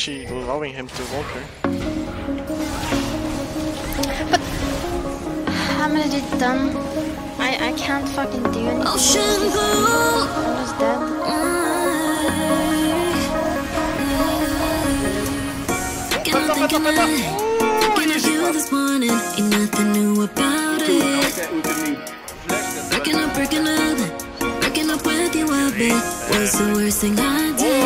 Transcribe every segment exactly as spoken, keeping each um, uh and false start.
she allowing him to walk her? But I'm already done. I, I can't fucking do anything. I'm just dead. Looking at you this morning, ain't nothing new about it. Breaking up, breaking up, breaking up with you a bit was the worst thing I did.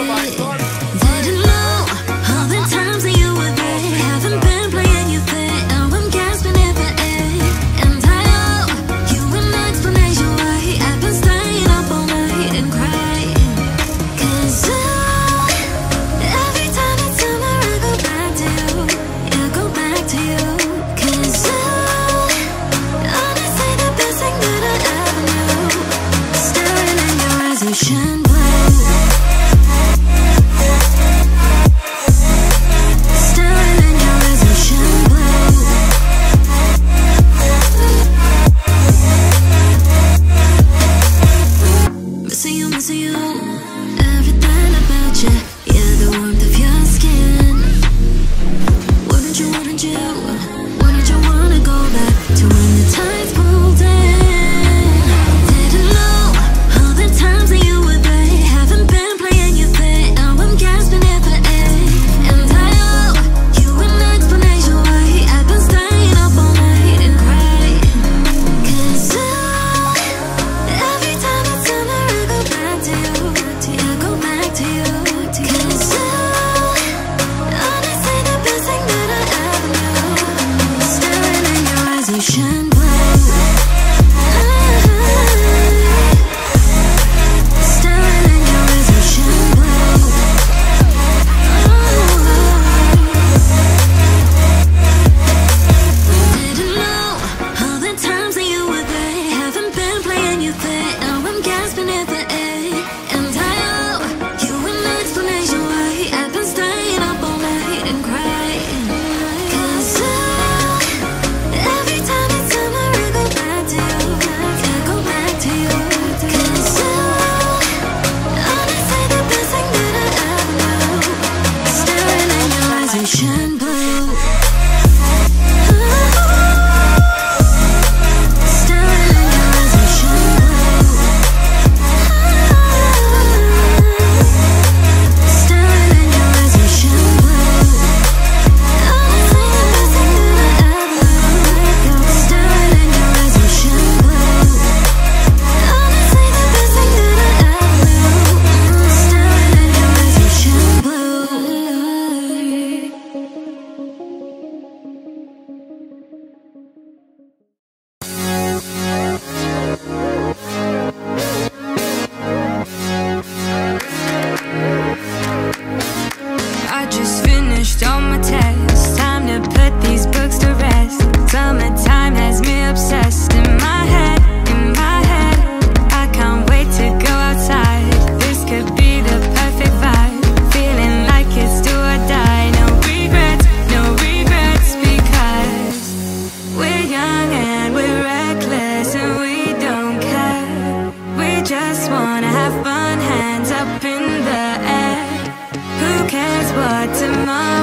What tomorrow?